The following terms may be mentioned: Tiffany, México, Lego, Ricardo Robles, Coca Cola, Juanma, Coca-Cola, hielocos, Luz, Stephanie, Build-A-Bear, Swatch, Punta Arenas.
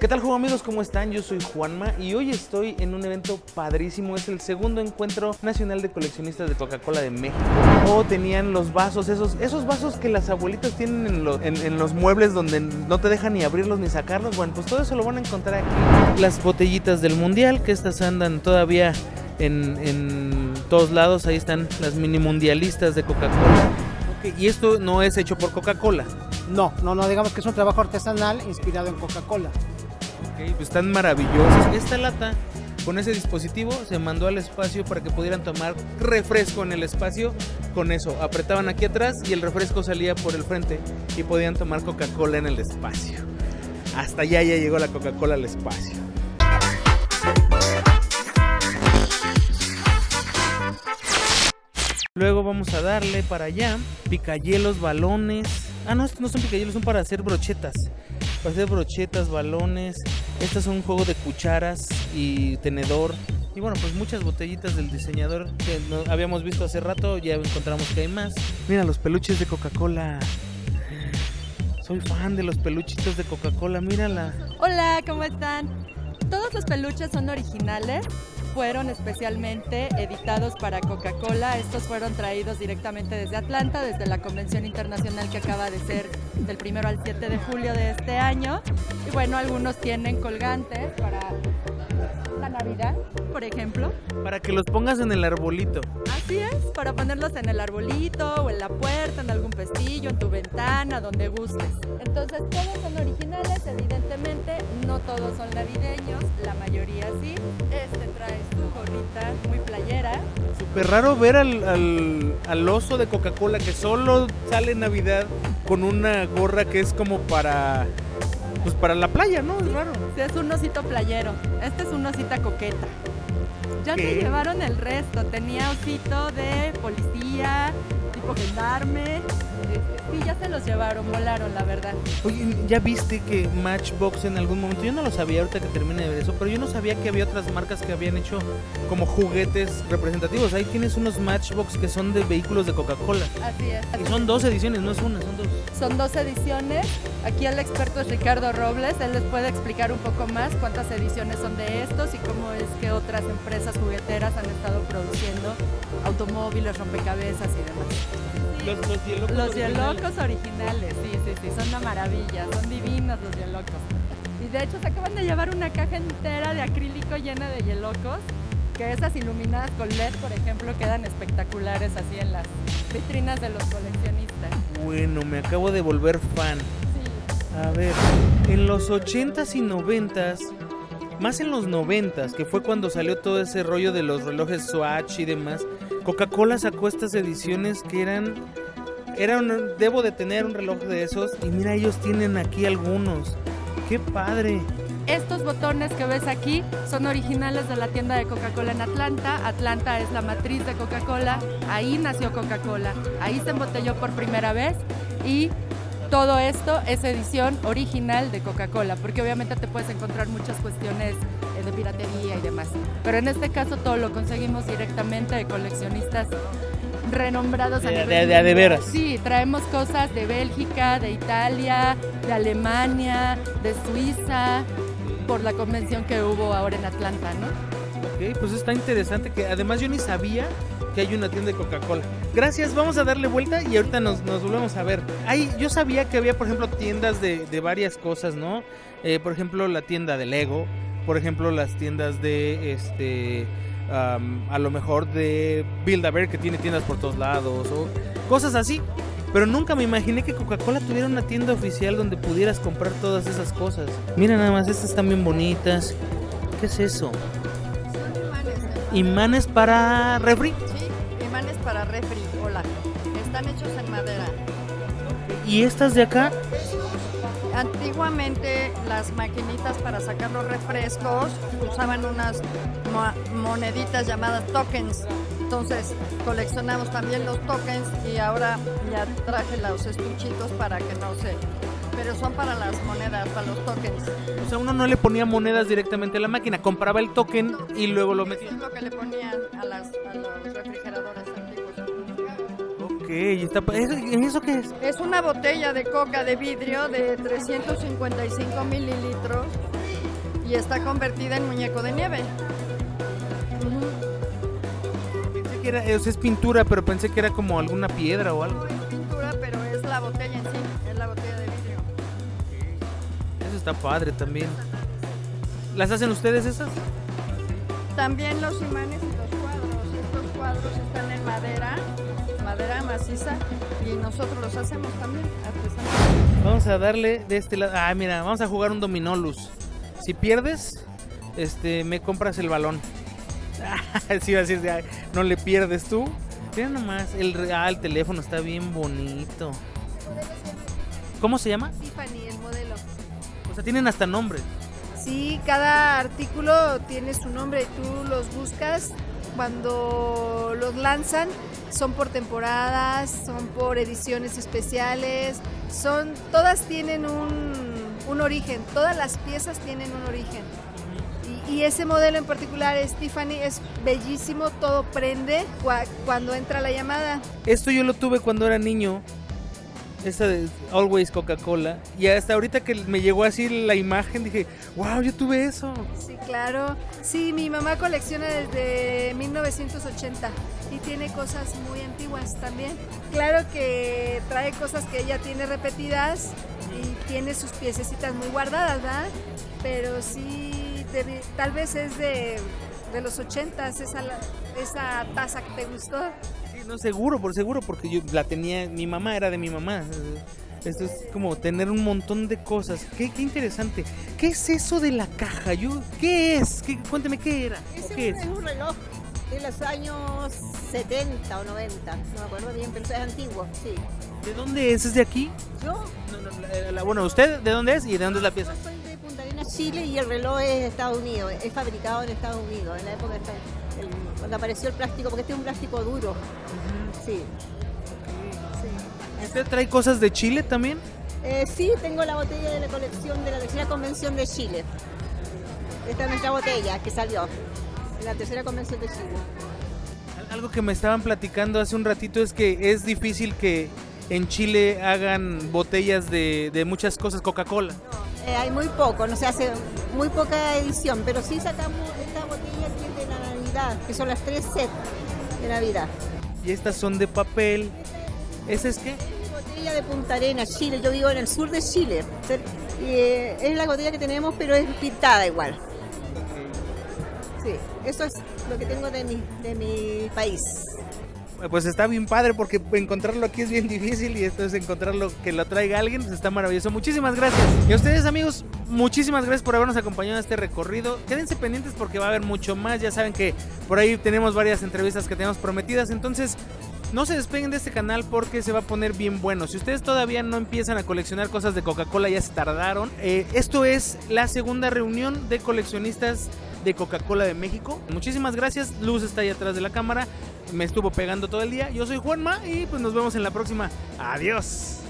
¿Qué tal, juego amigos? ¿Cómo están? Yo soy Juanma y hoy estoy en un evento padrísimo. Es el segundo encuentro nacional de coleccionistas de Coca-Cola de México. Oh, tenían los vasos, esos vasos que las abuelitas tienen en los muebles donde no te dejan ni abrirlos ni sacarlos. Bueno, pues todo eso lo van a encontrar aquí. Las botellitas del mundial, que estas andan todavía en todos lados. Ahí están las mini mundialistas de Coca-Cola. Okay, y esto no es hecho por Coca-Cola. No, digamos que es un trabajo artesanal inspirado en Coca-Cola. Pues están maravillosos. Esta lata con ese dispositivo se mandó al espacio para que pudieran tomar refresco en el espacio. Con eso apretaban aquí atrás y el refresco salía por el frente y podían tomar Coca-Cola en el espacio. Hasta allá ya llegó la Coca-Cola al espacio. Luego vamos a darle para allá picayelos, balones. Ah, no, estos no son picayelos, son para hacer brochetas. Para hacer brochetas, balones. Este es un juego de cucharas y tenedor. Y bueno, pues muchas botellitas del diseñador que habíamos visto hace rato. Ya encontramos que hay más. Mira, los peluches de Coca-Cola. Soy fan de los peluchitos de Coca-Cola, mírala. Hola, ¿cómo están? Todos los peluches son originales. Fueron especialmente editados para Coca-Cola. Estos fueron traídos directamente desde Atlanta, desde la convención internacional que acaba de ser del 1 al 7 de julio de este año. Y bueno, algunos tienen colgantes para la Navidad, por ejemplo. Para que los pongas en el arbolito. Así es, para ponerlos en el arbolito o en la puerta, en algún pestillo, en tu ventana, donde gustes. Entonces, todos son originales, evidentemente, no todos son navideños, la mayoría sí. Este trae su gorrita muy playera. Súper raro ver al oso de Coca-Cola que solo sale en Navidad con una gorra que es como para... pues para la playa, ¿no? Es raro. Sí, es un osito playero. Este es un osita coqueta. Ya se llevaron el resto. Tenía osito de policía, tipo gendarme. Sí, ya se los llevaron, volaron, la verdad. Oye, ¿ya viste que Matchbox en algún momento? Yo no lo sabía, ahorita que termine de ver eso, pero yo no sabía que había otras marcas que habían hecho como juguetes representativos. Ahí tienes unos Matchbox que son de vehículos de Coca-Cola. Así es. Y son dos ediciones, no es una, son dos. Son dos ediciones. Aquí el experto es Ricardo Robles. Él les puede explicar un poco más cuántas ediciones son de estos y cómo es que otras empresas jugueteras han estado produciendo automóviles, rompecabezas y demás. Los hielocos originales, sí, son una maravilla, son divinos los hielocos. Y de hecho se acaban de llevar una caja entera de acrílico llena de hielocos, que esas iluminadas con LED, por ejemplo, quedan espectaculares así en las vitrinas de los coleccionistas. Bueno, me acabo de volver fan. Sí. A ver, en los 80s y 90s, más en los 90s, que fue cuando salió todo ese rollo de los relojes Swatch y demás, Coca-Cola sacó estas ediciones que eran, debo de tener un reloj de esos. Y mira, ellos tienen aquí algunos. ¡Qué padre! Estos botones que ves aquí son originales de la tienda de Coca-Cola en Atlanta. Atlanta es la matriz de Coca-Cola. Ahí nació Coca-Cola. Ahí se embotelló por primera vez. Y todo esto es edición original de Coca-Cola. Porque obviamente te puedes encontrar muchas cuestiones de piratería y demás, pero en este caso todo lo conseguimos directamente de coleccionistas renombrados a nivel mundial. De veras. Sí, traemos cosas de Bélgica, de Italia, de Alemania, de Suiza, por la convención que hubo ahora en Atlanta, ¿no? Ok, pues está interesante, que además yo ni sabía que hay una tienda de Coca-Cola. Gracias, vamos a darle vuelta y ahorita nos volvemos a ver. Yo sabía que había, por ejemplo, tiendas de varias cosas, ¿no? Por ejemplo, la tienda de Lego. Por ejemplo, las tiendas de, a lo mejor de Build-A-Bear, que tiene tiendas por todos lados, o cosas así. Pero nunca me imaginé que Coca-Cola tuviera una tienda oficial donde pudieras comprar todas esas cosas. Mira nada más, estas están bien bonitas. ¿Qué es eso? Son imanes. ¿Imanes para refri? Sí, imanes para refri, hola. Están hechos en madera. ¿Y estas de acá? Antiguamente las maquinitas para sacar los refrescos usaban unas moneditas llamadas tokens, entonces coleccionamos también los tokens y ahora ya traje los estuchitos para que no se... pero son para las monedas, para los tokens. O sea, uno no le ponía monedas directamente a la máquina, compraba el token y luego lo metía. Eso es lo que le ponían a los refrigeradores antiguos. ¿Eso qué es? Es una botella de coca de vidrio de 355 mililitros y está convertida en muñeco de nieve. Pensé que era, o sea, es pintura, pero pensé que era como alguna piedra o algo. No es pintura, pero es la botella en sí, es la botella de vidrio. Eso está padre también. ¿Las hacen ustedes esas? También los imanes y los cuadros. Estos cuadros están en madera, madera maciza, y nosotros los hacemos también artesanales. Vamos a darle de este lado. Ah, mira, vamos a jugar un dominó, Luz. Si pierdes, me compras el balón. Sí, va a decir, no le pierdes tú. Mira nomás, el teléfono está bien bonito. ¿Cómo se llama? Tiffany, el modelo. O sea, tienen hasta nombre. Sí, cada artículo tiene su nombre, tú los buscas cuando los lanzan, son por temporadas, son por ediciones especiales, son, todas tienen un origen, todas las piezas tienen un origen. Y ese modelo en particular, Stephanie, es bellísimo, todo prende cuando entra la llamada. Esto yo lo tuve cuando era niño. Esta de Always Coca Cola. Y hasta ahorita que me llegó así la imagen, dije, wow, yo tuve eso. Sí, claro. Sí, mi mamá colecciona desde 1980 y tiene cosas muy antiguas también. Claro que trae cosas que ella tiene repetidas y tiene sus piececitas muy guardadas, ¿verdad? Pero sí, tal vez es de los 80s esa taza que te gustó. No, seguro, porque yo la tenía, mi mamá era de mi mamá. Esto es como tener un montón de cosas. Qué interesante. ¿Qué es eso de la caja? ¿Qué es? Cuénteme, ¿qué era? ¿Qué es? Es un reloj de los años 70 o 90, no me acuerdo bien, pero es antiguo, sí. ¿De dónde es? ¿Es de aquí? ¿Yo? Bueno, ¿usted de dónde es y de dónde es la pieza? Yo soy de Punta Arenas, Chile, y el reloj es de Estados Unidos, es fabricado en Estados Unidos, en la época de cuando apareció el plástico, porque este es un plástico duro. Sí. Sí. ¿Usted trae cosas de Chile también? Sí, tengo la botella de la colección de la tercera convención de Chile. Esta es nuestra botella que salió en la tercera convención de Chile. Algo que me estaban platicando hace un ratito es que es difícil que en Chile hagan botellas de muchas cosas Coca-Cola. No, hay muy poco, no se hace muy poca edición, pero sí sacamos esta botella que es de la Navidad, que son las 3 sets de Navidad. Y estas son de papel. ¿Esa es qué? Es la botella de Punta Arenas, Chile. Yo vivo en el sur de Chile. Es la botella que tenemos, pero es pintada igual. Sí, eso es lo que tengo de mi país. Pues está bien padre, porque encontrarlo aquí es bien difícil, y esto es encontrarlo, que lo traiga alguien, pues está maravilloso. Muchísimas gracias. Y a ustedes, amigos, muchísimas gracias por habernos acompañado en este recorrido. Quédense pendientes porque va a haber mucho más. Ya saben que por ahí tenemos varias entrevistas que tenemos prometidas, entonces no se despeguen de este canal porque se va a poner bien bueno. Si ustedes todavía no empiezan a coleccionar cosas de Coca-Cola, ya se tardaron. Esto es la segunda reunión de coleccionistas de Coca-Cola de México. Muchísimas gracias. Luz está ahí atrás de la cámara. Me estuvo pegando todo el día. Yo soy Juanma y pues nos vemos en la próxima. Adiós.